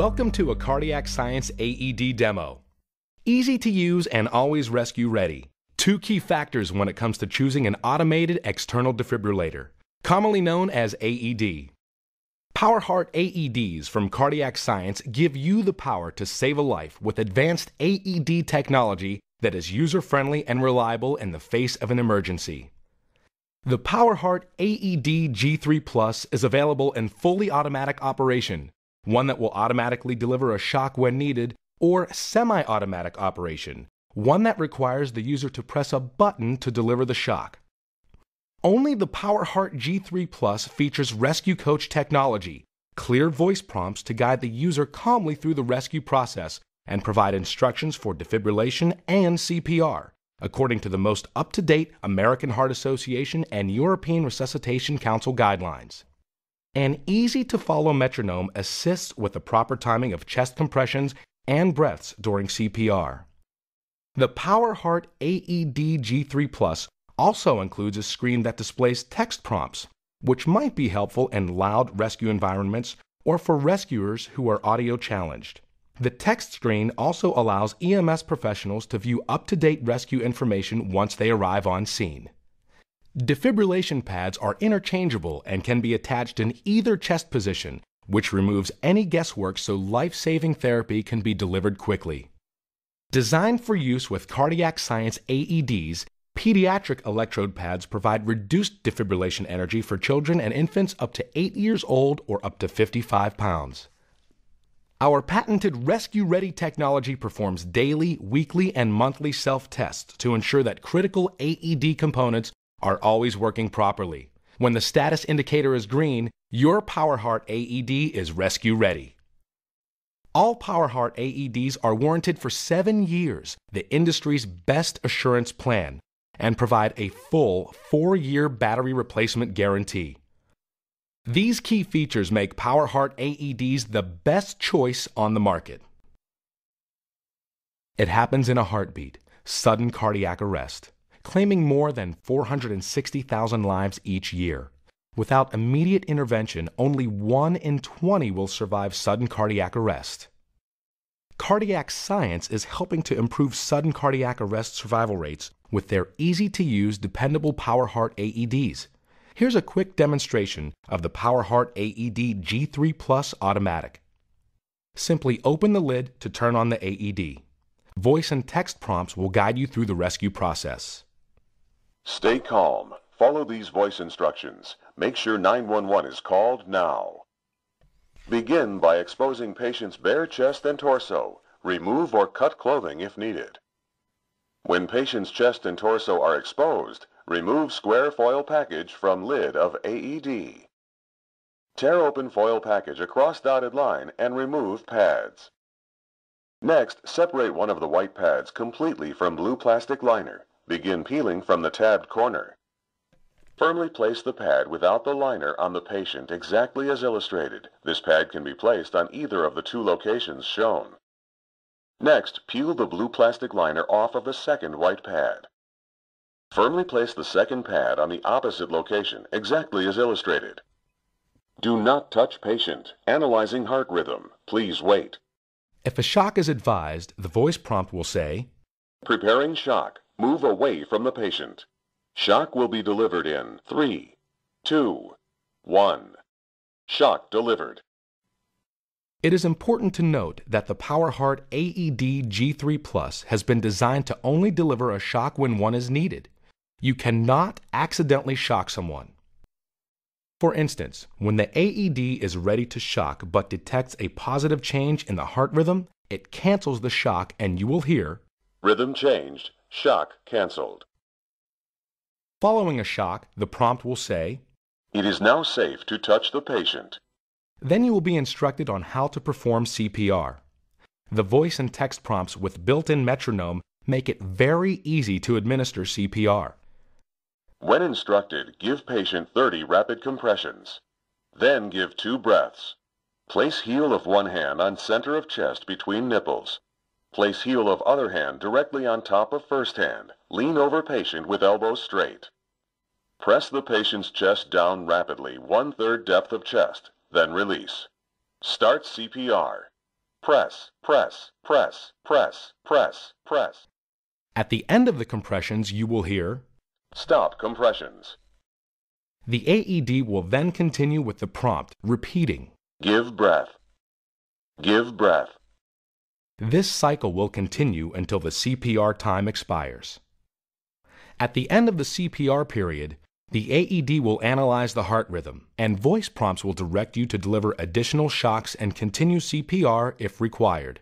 Welcome to a Cardiac Science AED demo. Easy to use and always rescue ready. Two key factors when it comes to choosing an automated external defibrillator, commonly known as AED. PowerHeart AEDs from Cardiac Science give you the power to save a life with advanced AED technology that is user-friendly and reliable in the face of an emergency. The PowerHeart AED G3 Plus is available in fully automatic operation, one that will automatically deliver a shock when needed, or semi-automatic operation, one that requires the user to press a button to deliver the shock. Only the PowerHeart G3 Plus features Rescue Coach technology, clear voice prompts to guide the user calmly through the rescue process and provide instructions for defibrillation and CPR, according to the most up-to-date American Heart Association and European Resuscitation Council guidelines. An easy-to-follow metronome assists with the proper timing of chest compressions and breaths during CPR. The PowerHeart AED G3 Plus also includes a screen that displays text prompts, which might be helpful in loud rescue environments or for rescuers who are audio-challenged. The text screen also allows EMS professionals to view up-to-date rescue information once they arrive on scene. Defibrillation pads are interchangeable and can be attached in either chest position, which removes any guesswork so life-saving therapy can be delivered quickly. Designed for use with Cardiac Science AEDs, pediatric electrode pads provide reduced defibrillation energy for children and infants up to 8 years old or up to 55 pounds. Our patented Rescue Ready technology performs daily, weekly, and monthly self-tests to ensure that critical AED components are always working properly. When the status indicator is green, your PowerHeart AED is rescue ready. All PowerHeart AEDs are warranted for 7 years, the industry's best assurance plan, and provide a full 4-year battery replacement guarantee. These key features make PowerHeart AEDs the best choice on the market. It happens in a heartbeat, sudden cardiac arrest, claiming more than 460,000 lives each year. Without immediate intervention, only 1 in 20 will survive sudden cardiac arrest. Cardiac Science is helping to improve sudden cardiac arrest survival rates with their easy-to-use, dependable PowerHeart AEDs. Here's a quick demonstration of the PowerHeart AED G3 Plus Automatic. Simply open the lid to turn on the AED. Voice and text prompts will guide you through the rescue process. Stay calm. Follow these voice instructions. Make sure 911 is called now. Begin by exposing patient's bare chest and torso. Remove or cut clothing if needed. When patient's chest and torso are exposed, remove square foil package from lid of AED. Tear open foil package across dotted line and remove pads. Next, separate one of the white pads completely from blue plastic liner. Begin peeling from the tabbed corner. Firmly place the pad without the liner on the patient exactly as illustrated. This pad can be placed on either of the 2 locations shown. Next, peel the blue plastic liner off of the second white pad. Firmly place the second pad on the opposite location exactly as illustrated. Do not touch patient. Analyzing heart rhythm. Please wait. If a shock is advised, the voice prompt will say, "Preparing shock. Move away from the patient. Shock will be delivered in 3, 2, 1. Shock delivered." It is important to note that the PowerHeart AED G3 Plus has been designed to only deliver a shock when one is needed. You cannot accidentally shock someone. For instance, when the AED is ready to shock but detects a positive change in the heart rhythm, it cancels the shock and you will hear, "Rhythm changed. Shock canceled." Following a shock, the prompt will say, "It is now safe to touch the patient." Then you will be instructed on how to perform CPR. The voice and text prompts with built-in metronome make it very easy to administer CPR. When instructed, give patient 30 rapid compressions. Then give 2 breaths. Place heel of one hand on center of chest between nipples. Place heel of other hand directly on top of first hand. Lean over patient with elbows straight. Press the patient's chest down rapidly, 1/3 depth of chest, then release. Start CPR. Press, press, press, press, press, press. At the end of the compressions, you will hear "Stop compressions." The AED will then continue with the prompt, repeating "Give breath, give breath." This cycle will continue until the CPR time expires. At the end of the CPR period, the AED will analyze the heart rhythm, and voice prompts will direct you to deliver additional shocks and continue CPR if required.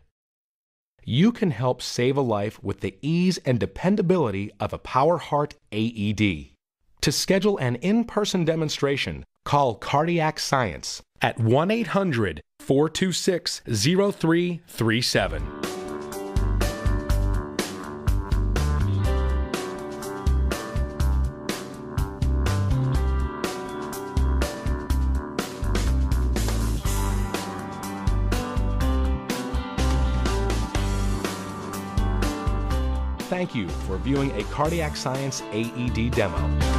You can help save a life with the ease and dependability of a PowerHeart AED. To schedule an in-person demonstration, call Cardiac Science at 1-800-426-0337. Thank you for viewing a Cardiac Science AED demo.